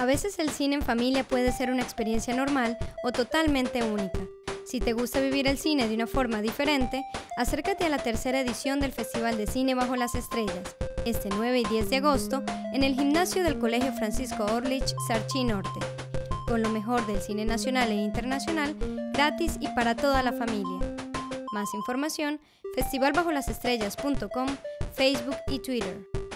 A veces el cine en familia puede ser una experiencia normal o totalmente única. Si te gusta vivir el cine de una forma diferente, acércate a la tercera edición del Festival de Cine Bajo las Estrellas, este 9 y 10 de agosto, en el gimnasio del Colegio Francisco Orlich, Sarchí Norte, con lo mejor del cine nacional e internacional, gratis y para toda la familia. Más información, festivalbajolasestrellas.com, Facebook y Twitter.